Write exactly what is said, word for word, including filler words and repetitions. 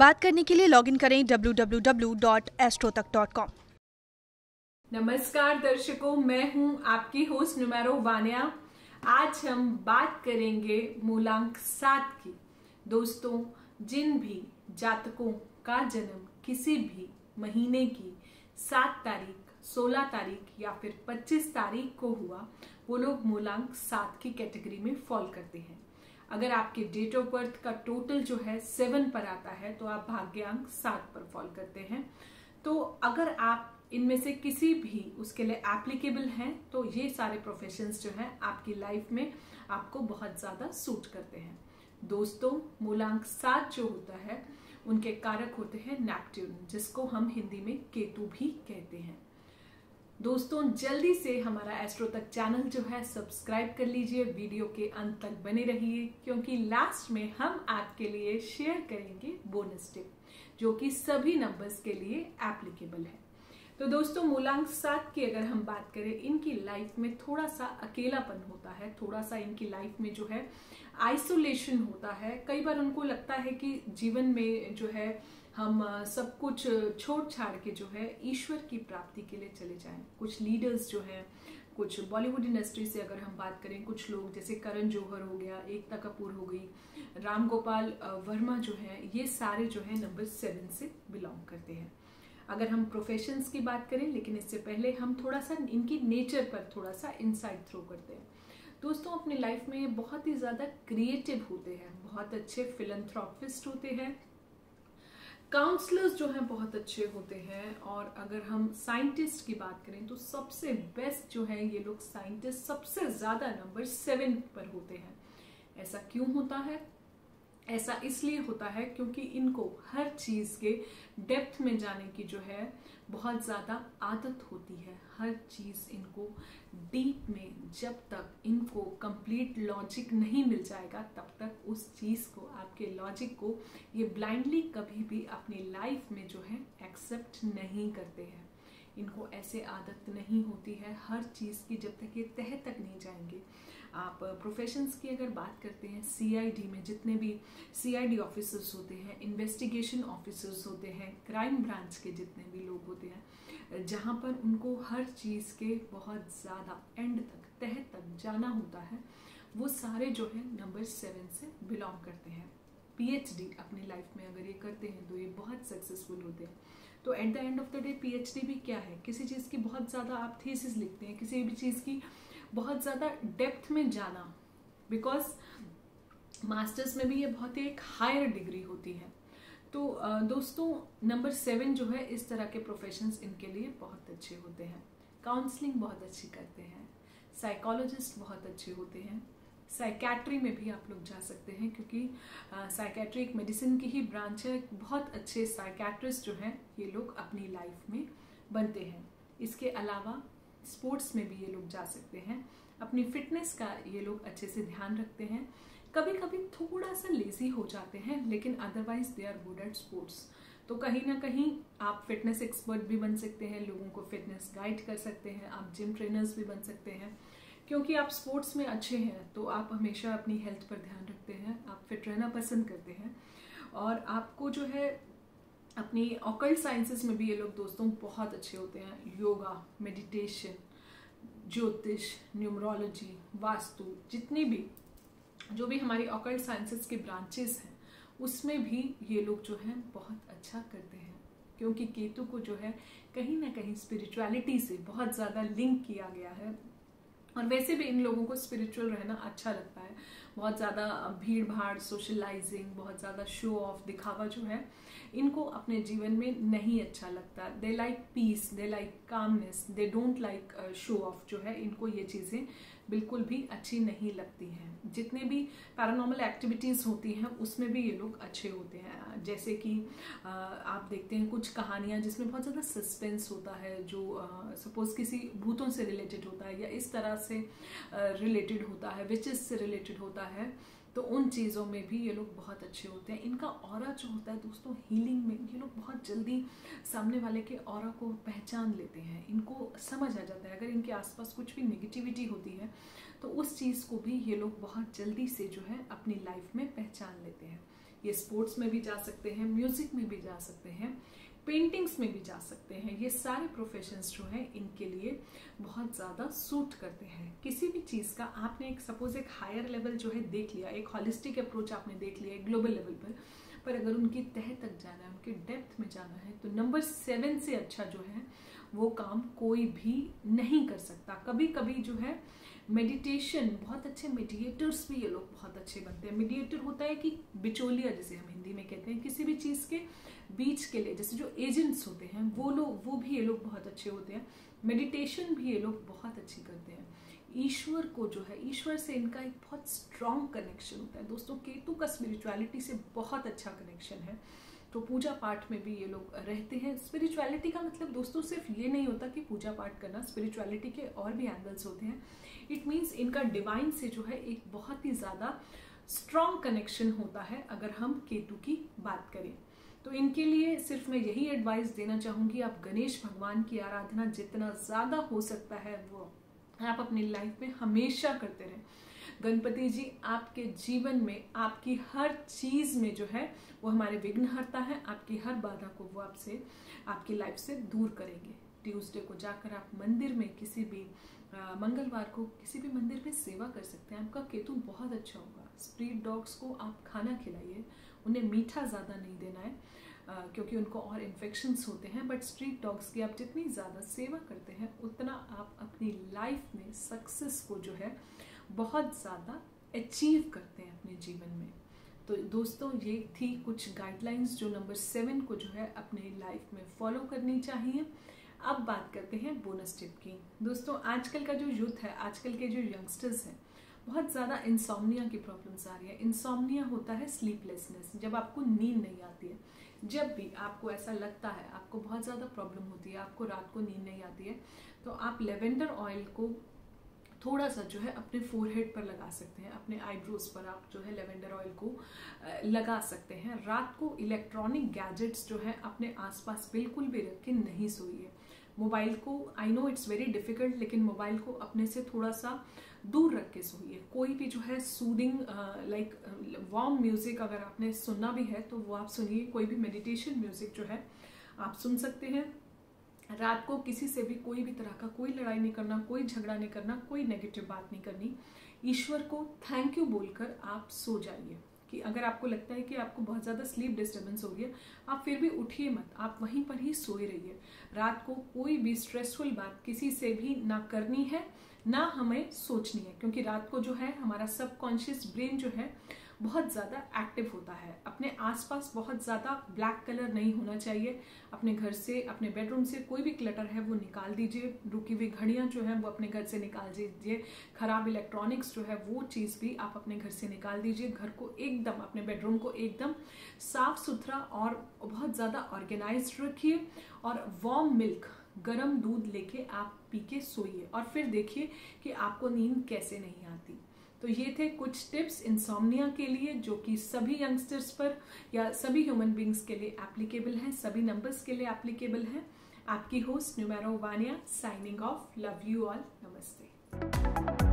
बात करने के लिए लॉगिन करें W W W dot Astrotak dot com. नमस्कार दर्शकों, मैं हूं आपकी होस्ट न्यूमेरो वान्या। आज हम बात करेंगे मूलांक सात की। दोस्तों, जिन भी जातकों का जन्म किसी भी महीने की सात तारीख, सोलह तारीख या फिर पच्चीस तारीख को हुआ, वो लोग मूलांक सात की कैटेगरी में फॉल करते हैं। अगर आपके डेट ऑफ बर्थ का टोटल जो है सेवन पर आता है तो आप भाग्यांक सात पर फॉल करते हैं। तो अगर आप इनमें से किसी भी उसके लिए एप्लीकेबल हैं तो ये सारे प्रोफेशंस जो हैं आपकी लाइफ में आपको बहुत ज़्यादा सूट करते हैं। दोस्तों, मूलांक सात जो होता है उनके कारक होते हैं नेपट्यून, जिसको हम हिंदी में केतु भी कहते हैं। दोस्तों, जल्दी से हमारा एस्ट्रो तक चैनल जो है सब्सक्राइब कर लीजिए। वीडियो के अंत तक बने रहिए क्योंकि लास्ट में हम आपके लिए शेयर करेंगे बोनस टिप जो कि सभी नंबर्स के लिए एप्लीकेबल है। तो दोस्तों, मूलांक सात की अगर हम बात करें, इनकी लाइफ में थोड़ा सा अकेलापन होता है, थोड़ा सा इनकी लाइफ में जो है आइसोलेशन होता है। कई बार उनको लगता है कि जीवन में जो है हम सब कुछ छोड़ छाड़ के जो है ईश्वर की प्राप्ति के लिए चले जाएं। कुछ लीडर्स जो हैं, कुछ बॉलीवुड इंडस्ट्री से अगर हम बात करें, कुछ लोग जैसे करण जौहर हो गया, एकता कपूर हो गई, रामगोपाल वर्मा जो है, ये सारे जो है नंबर सेवन से बिलोंग करते हैं। अगर हम प्रोफेशंस की बात करें, लेकिन इससे पहले हम थोड़ा सा इनकी नेचर पर थोड़ा सा इनसाइट थ्रो करते हैं। दोस्तों, अपनी लाइफ में बहुत ही ज़्यादा क्रिएटिव होते हैं, बहुत अच्छे फिलैंथ्रोपिस्ट होते हैं, काउंसलर्स जो हैं बहुत अच्छे होते हैं, और अगर हम साइंटिस्ट की बात करें तो सबसे बेस्ट जो है ये लोग साइंटिस्ट सबसे ज़्यादा नंबर सेवन पर होते हैं। ऐसा क्यों होता है? ऐसा इसलिए होता है क्योंकि इनको हर चीज़ के डेप्थ में जाने की जो है बहुत ज़्यादा आदत होती है। हर चीज़ इनको डीप में, जब तक इनको कंप्लीट लॉजिक नहीं मिल जाएगा तब तक उस चीज़ को, आपके लॉजिक को ये ब्लाइंडली कभी भी अपनी लाइफ में जो है एक्सेप्ट नहीं करते हैं। इनको ऐसे आदत नहीं होती है हर चीज़ की, जब तक ये तह तक नहीं जाएंगे। आप प्रोफेशंस की अगर बात करते हैं, सीआईडी में जितने भी सीआईडी ऑफिसर्स होते हैं, इन्वेस्टिगेशन ऑफिसर्स होते हैं, क्राइम ब्रांच के जितने भी लोग होते हैं, जहाँ पर उनको हर चीज़ के बहुत ज़्यादा एंड तक, तह तक जाना होता है, वो सारे जो है नंबर सेवन से बिलोंग करते हैं। पीएचडी अपनी लाइफ में अगर ये करते हैं तो ये बहुत सक्सेसफुल होते हैं। तो at the end of the day PhD भी क्या है? किसी चीज़ की बहुत ज़्यादा आप थीसिस लिखते हैं, किसी भी चीज़ की बहुत ज़्यादा डेप्थ में जाना, बिकॉज मास्टर्स में भी ये बहुत ही एक हायर डिग्री होती है। तो दोस्तों, नंबर सेवन जो है इस तरह के प्रोफेशंस इनके लिए बहुत अच्छे होते हैं। काउंसलिंग बहुत अच्छी करते हैं, साइकोलॉजिस्ट बहुत अच्छे होते हैं, साइकैट्री में भी आप लोग जा सकते हैं क्योंकि साइकैट्री एक मेडिसिन की ही ब्रांच है। बहुत अच्छे साइकैट्रिस्ट जो हैं ये लोग अपनी लाइफ में बनते हैं। इसके अलावा स्पोर्ट्स में भी ये लोग जा सकते हैं। अपनी फिटनेस का ये लोग अच्छे से ध्यान रखते हैं। कभी कभी थोड़ा सा लेजी हो जाते हैं, लेकिन otherwise they are good at sports. तो कहीं ना कहीं आप फिटनेस एक्सपर्ट भी बन सकते हैं, लोगों को फिटनेस गाइड कर सकते हैं, आप जिम ट्रेनर्स भी बन सकते हैं। क्योंकि आप स्पोर्ट्स में अच्छे हैं तो आप हमेशा अपनी हेल्थ पर ध्यान रखते हैं, आप फिट रहना पसंद करते हैं, और आपको जो है अपनी ऑकल्ट साइंसेस में भी ये लोग दोस्तों बहुत अच्छे होते हैं। योगा, मेडिटेशन, ज्योतिष, न्यूमरोलॉजी, वास्तु, जितनी भी जो भी हमारी ऑकल्ट साइंसेस की ब्रांचेस हैं उसमें भी ये लोग जो हैं बहुत अच्छा करते हैं, क्योंकि केतु को जो है कहीं ना कहीं स्पिरिचुअलिटी से बहुत ज़्यादा लिंक किया गया है। और वैसे भी इन लोगों को स्पिरिचुअल रहना अच्छा लगता है। बहुत ज़्यादा भीड़ भाड़, सोशलाइजिंग, बहुत ज़्यादा शो ऑफ, दिखावा जो है इनको अपने जीवन में नहीं अच्छा लगता। They like peace, they like calmness, they don't like show off. जो है इनको ये चीज़ें बिल्कुल भी अच्छी नहीं लगती हैं। जितने भी पैरानॉर्मल एक्टिविटीज़ होती हैं उसमें भी ये लोग अच्छे होते हैं। जैसे कि आप देखते हैं कुछ कहानियाँ जिसमें बहुत ज़्यादा सस्पेंस होता है, जो सपोज़ किसी भूतों से रिलेटेड होता है या इस तरह से रिलेटेड होता है, विचेस से रिलेटेड होता है, तो उन चीज़ों में भी ये लोग बहुत अच्छे होते हैं। इनका ऑरा जो होता है दोस्तों, हीलिंग में ये लोग बहुत जल्दी सामने वाले के ऑरा को पहचान लेते हैं। इनको समझ आ जाता है अगर इनके आसपास कुछ भी नेगेटिविटी होती है तो उस चीज़ को भी ये लोग बहुत जल्दी से जो है अपनी लाइफ में पहचान लेते हैं। ये स्पोर्ट्स में भी जा सकते हैं, म्यूजिक में भी जा सकते हैं, पेंटिंग्स में भी जा सकते हैं। ये सारे प्रोफेशंस जो हैं इनके लिए बहुत ज़्यादा सूट करते हैं। किसी भी चीज़ का आपने एक सपोज एक हायर लेवल जो है देख लिया, एक हॉलिस्टिक अप्रोच आपने देख लिया ग्लोबल लेवल पर, पर अगर उनकी तह तक जाना है, उनके डेप्थ में जाना है, तो नंबर सेवन से अच्छा जो है वो काम कोई भी नहीं कर सकता। कभी कभी जो है मेडिटेशन, बहुत अच्छे मीडिएटर्स भी ये लोग बहुत अच्छे बनते हैं। मीडिएटर होता है कि बिचौलिया, जैसे हम हिंदी में कहते हैं, किसी भी चीज़ के बीच के लिए, जैसे जो एजेंट्स होते हैं वो लोग, वो भी ये लोग बहुत अच्छे होते हैं। मेडिटेशन भी ये लोग बहुत अच्छी करते हैं। ईश्वर को जो है, ईश्वर से इनका एक बहुत स्ट्रॉन्ग कनेक्शन होता है। दोस्तों, केतु का स्पिरिचुअलिटी से बहुत अच्छा कनेक्शन है, तो पूजा पाठ में भी ये लोग रहते हैं। स्पिरिचुअलिटी का मतलब दोस्तों सिर्फ ये नहीं होता कि पूजा पाठ करना, स्पिरिचुअलिटी के और भी एंगल्स होते हैं। इट मीन्स इनका डिवाइन से जो है एक बहुत ही ज़्यादा स्ट्रॉन्ग कनेक्शन होता है, अगर हम केतु की बात करें तो। इनके लिए सिर्फ मैं यही एडवाइस देना चाहूँगी, आप गणेश भगवान की आराधना जितना ज़्यादा हो सकता है वो आप अपनी लाइफ में हमेशा करते रहें। गणपति जी आपके जीवन में, आपकी हर चीज़ में जो है वो हमारे विघ्नहर्ता है, आपकी हर बाधा को वो आपसे, आपकी लाइफ से दूर करेंगे। ट्यूसडे को जाकर आप मंदिर में, किसी भी आ, मंगलवार को किसी भी मंदिर में सेवा कर सकते हैं। आपका केतु बहुत अच्छा होगा। स्ट्रीट डॉग्स को आप खाना खिलाइए, उन्हें मीठा ज़्यादा नहीं देना है आ, क्योंकि उनको और इन्फेक्शंस होते हैं। बट स्ट्रीट डॉग्स की आप जितनी ज़्यादा सेवा करते हैं उतना आप अपनी लाइफ में सक्सेस को जो है बहुत ज़्यादा अचीव करते हैं अपने जीवन में। तो दोस्तों, ये थी कुछ गाइडलाइंस जो नंबर सेवन को जो है अपने लाइफ में फॉलो करनी चाहिए। अब बात करते हैं बोनस टिप की। दोस्तों, आजकल का जो यूथ है, आजकल के जो यंगस्टर्स हैं, बहुत ज़्यादा इंसोम्निया की प्रॉब्लम्स आ रही है। इंसोम्निया होता है स्लीपलेसनेस, जब आपको नींद नहीं आती है। जब भी आपको ऐसा लगता है, आपको बहुत ज़्यादा प्रॉब्लम होती है, आपको रात को नींद नहीं आती है, तो आप लेवेंडर ऑयल को थोड़ा सा जो है अपने फोरहेड पर लगा सकते हैं, अपने आईब्रोज पर आप जो है लेवेंडर ऑयल को लगा सकते हैं। रात को इलेक्ट्रॉनिक गैजेट्स जो है अपने आसपास बिल्कुल भी रख के नहीं सोइए। मोबाइल को, I know it's very difficult, लेकिन मोबाइल को अपने से थोड़ा सा दूर रख के सोइए। कोई भी जो है सूदिंग लाइक वार्म म्यूज़िक अगर आपने सुनना भी है तो वो आप सुनिए। कोई भी मेडिटेशन म्यूज़िक जो है आप सुन सकते हैं। रात को किसी से भी कोई भी तरह का कोई लड़ाई नहीं करना, कोई झगड़ा नहीं करना, कोई नेगेटिव बात नहीं करनी। ईश्वर को थैंक यू बोलकर आप सो जाइए। कि अगर आपको लगता है कि आपको बहुत ज़्यादा स्लीप डिस्टर्बेंस हो गया, आप फिर भी उठिए मत, आप वहीं पर ही सोए रहिए। रात को कोई भी स्ट्रेसफुल बात किसी से भी ना करनी है, ना हमें सोचनी है, क्योंकि रात को जो है हमारा सबकॉन्शियस ब्रेन जो है बहुत ज़्यादा एक्टिव होता है। अपने आसपास बहुत ज़्यादा ब्लैक कलर नहीं होना चाहिए। अपने घर से, अपने बेडरूम से कोई भी क्लटर है वो निकाल दीजिए। रुकी हुई घड़ियाँ जो हैं वो अपने घर से निकाल दीजिए। ख़राब इलेक्ट्रॉनिक्स जो है वो चीज़ भी आप अपने घर से निकाल दीजिए। घर को एकदम, अपने बेडरूम को एकदम साफ सुथरा और बहुत ज़्यादा ऑर्गेनाइज रखिए। और वार्म मिल्क, गर्म दूध लेके आप पी के सोइए और फिर देखिए कि आपको नींद कैसे नहीं आती। तो ये थे कुछ टिप्स इंसोम्निया के लिए, जो कि सभी यंगस्टर्स पर या सभी ह्यूमन बींग्स के लिए एप्लीकेबल हैं, सभी नंबर्स के लिए एप्लीकेबल हैं। आपकी host numero Vanya, signing off. Love you all, नमस्ते।